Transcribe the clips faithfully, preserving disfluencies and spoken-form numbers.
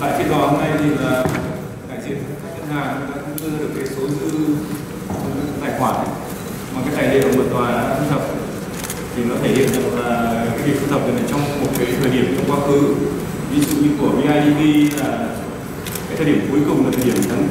Tại phiên tòa hôm nay thì là đại diện các ngân hàng chúng ta cũng đưa được cái số dư tài khoản ấy. Mà cái tài liệu mà tòa đã thu thập thì nó thể hiện được là cái việc thu thập này trong một cái thời điểm trong quá khứ, ví dụ như của bê i đê vê là cái thời điểm cuối cùng là thời điểm tháng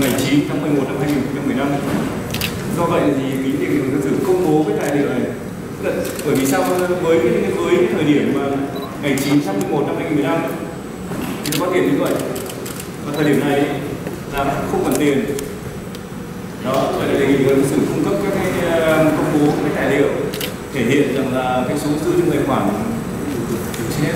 ngày chín tháng mười một năm hai nghìn không trăm mười lăm. Do vậy thì cái việc dân sự công bố cái tài liệu này, bởi vì sao với cái với cái thời điểm mà ngày chín tháng mười một năm hai nghìn không trăm mười lăm thì có tiền như vậy, và thời điểm này là không còn tiền đó. Vậy là đề nghị người xử cung cấp các cái công bố cái tài liệu thể hiện rằng là cái số dư trong tài khoản chết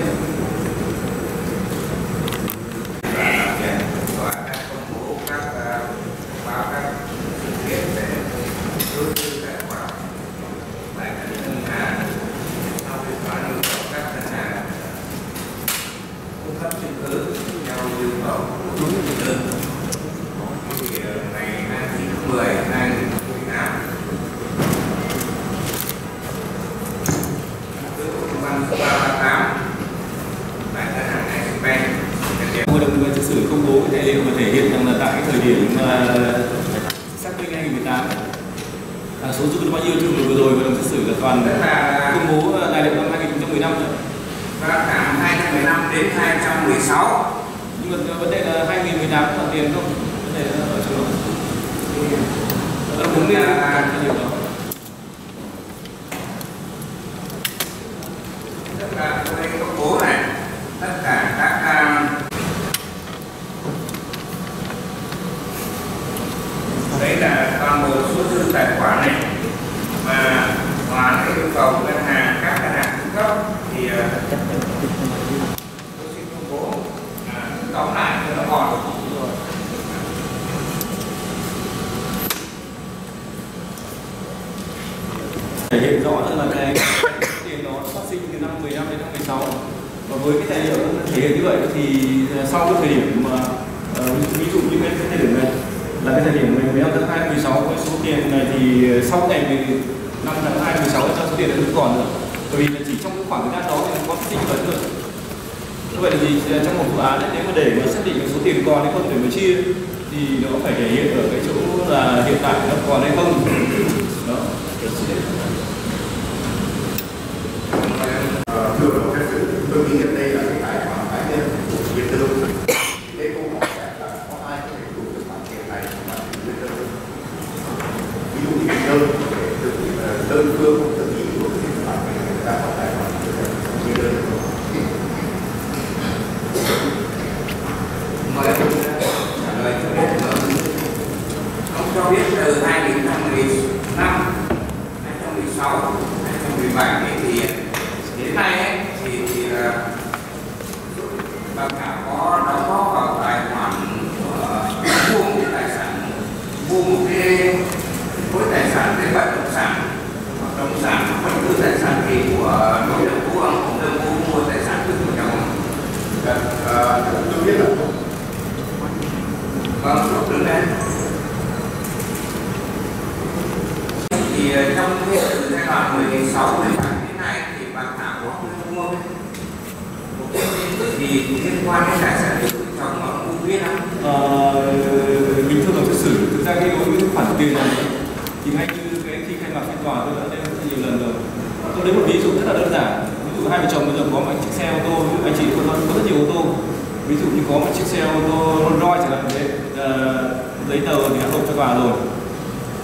số dư là bao nhiêu chứ vừa rồi hội đồng xét xử là toàn công bố tài liệu năm hai nghìn không trăm mười lăm rồi. Và tháng hai nghìn không trăm mười lăm đến hai nghìn không trăm mười sáu. Nhưng mà vấn đề là hai nghìn không trăm mười tám có còn tiền không? Vấn đề là ở chỗ đó. Đó đúng là cái điều đó. Tất cả đây công bố này, tất cả các đấy là toàn bộ số dư tài khoản này mà tòa yêu cầu ngân hàng các ngân hàng cung cấp thì tôi xin công bố tóm lại cho nó gọn. Thể hiện rõ là cái tiền đó phát sinh từ năm mười lăm đến năm mười sáu, và với cái tài liệu thể hiện như vậy thì sau cái thời điểm mà ví dụ như cái thời điểm này là cái thời điểm mười lăm tháng hai mười sáu, cái số tiền này thì sau ngày mười lăm tháng hai mười sáu số tiền đã không còn nữa, bởi vì là chỉ trong cái khoảng thời gian đó thì có phát sinh vấn đề. Vậy thì trong một vụ án đấy, nếu mà để mà xác định số tiền còn hay không để mà chia thì nó phải thể hiện ở cái chỗ là hiện tại nó còn hay không. Đó. Thưa hội đồng xét xử, tôi nghĩ hiện đây là cái tài khoản cá nhân của Việt Nam. Đây cũng có thể là có ai có thể đủ được khoản tiền này mà Việt Nam. Ví dụ như Việt Nam tự đơn phương tự nghĩ của cái khoản này người ta có tài khoản Việt Nam. Mời trả lời cho bộ trưởng. Ông cho biết từ hai nghìn không trăm mười lăm, hai nghìn không trăm mười sáu, hai nghìn không trăm mười bảy thì đến nay thì, thì bà cả có đóng góp vào tài khoản mua một cái tài sản, mua một cái khối tài sản về bất động sản, bất động sản bất cứ tài sản gì của đối tượng của ông cũng đơn mua mua tài sản từ của chồng. Tôi biết là vâng, lúc đứng đây thì trong cái giai đoạn mười sáu mười bảy đến nay thì bà Thảo có mua một cái gì liên quan đến tài sản của chồng mà không biết không? Bình thường trong xét xử thực ra cái đối với khoản tiền này thì ngay như cái khi khai mạc phiên tòa tôi đã nêu rất nhiều lần rồi. Tôi lấy một ví dụ rất là đơn giản. Ví dụ hai vợ chồng bây giờ có một chiếc xe ô tô, anh chị có rất nhiều ô tô. Ví dụ như có một chiếc xe ô tô Rolls-Royce chẳng hạn, giấy tờ thì đã nộp cho bà rồi.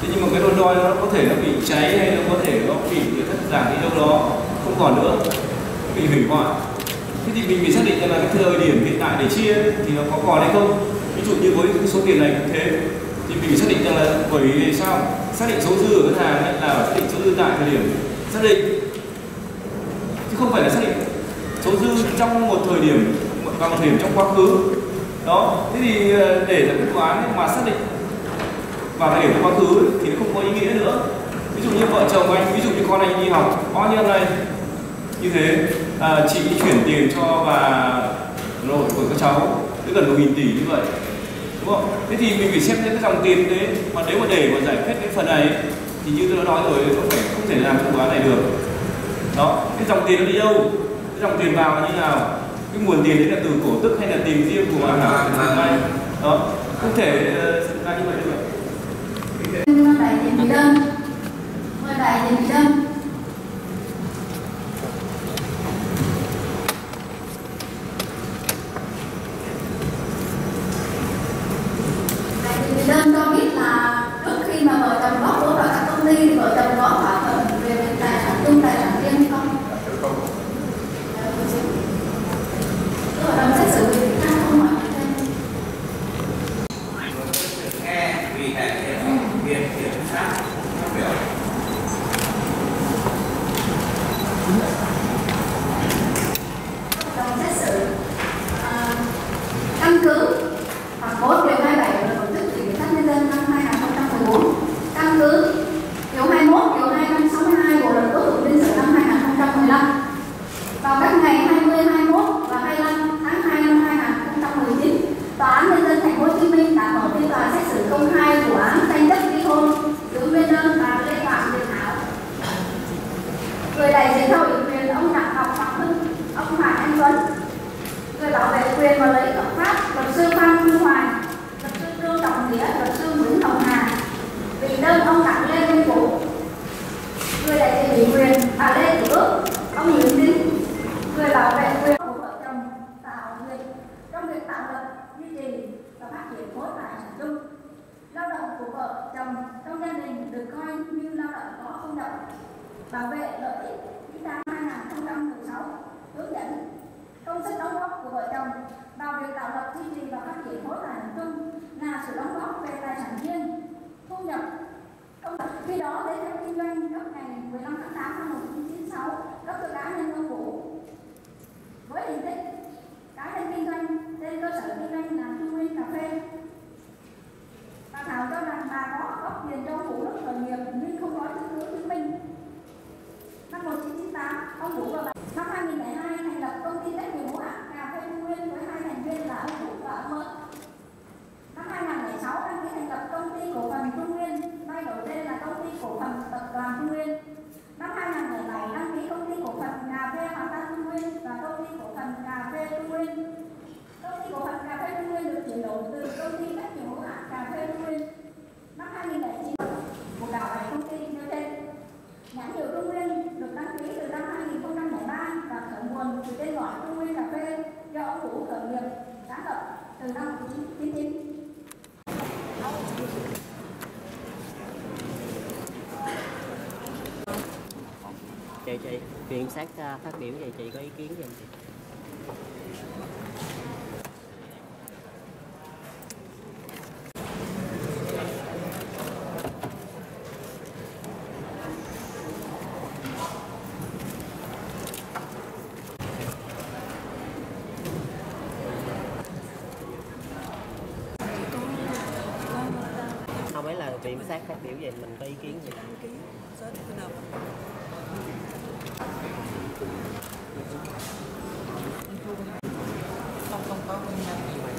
Thế nhưng mà cái Rolls-Royce nó có thể nó bị cháy hay nó có thể nó bị thất giản đi đâu đó, không còn nữa, bị hủy hoại. Thế thì mình phải xác định là cái thời điểm hiện tại để chia thì nó có còn hay không. Ví dụ như với số tiền này cũng thế, thì mình phải xác định rằng là bởi vì sao xác định số dư ở ngân hàng là xác định số dư tại thời điểm xác định, chứ không phải là xác định số dư trong một thời điểm và một thời điểm trong quá khứ. Đó, thế thì để giải quyết vụ án mà xác định vào thời điểm quá khứ thì nó không có ý nghĩa nữa. Ví dụ như vợ chồng anh, ví dụ như con anh đi học bao nhiêu này như thế, à, chị chuyển tiền cho bà nội của các cháu tới gần một nghìn tỷ như vậy, đúng không? Thế thì mình phải xem những cái dòng tiền đấy, mà nếu mà để mà giải quyết cái phần này thì như tôi đã nói rồi, không phải không thể làm vụ án này được. Đó, cái dòng tiền nó đi đâu, cái dòng tiền vào là như nào, cái nguồn tiền đấy là từ cổ tức hay là tiền riêng của bà nào này, đó không thể uh, ra như vậy được. Bài tiền bị đơn, bài tiền bị đơn. Chị, chị, viện sát phát biểu về chị có ý kiến gì không chị? Không ấy là viện sát phát biểu về mình có ý kiến gì không? Không, không có nguyên nhân gì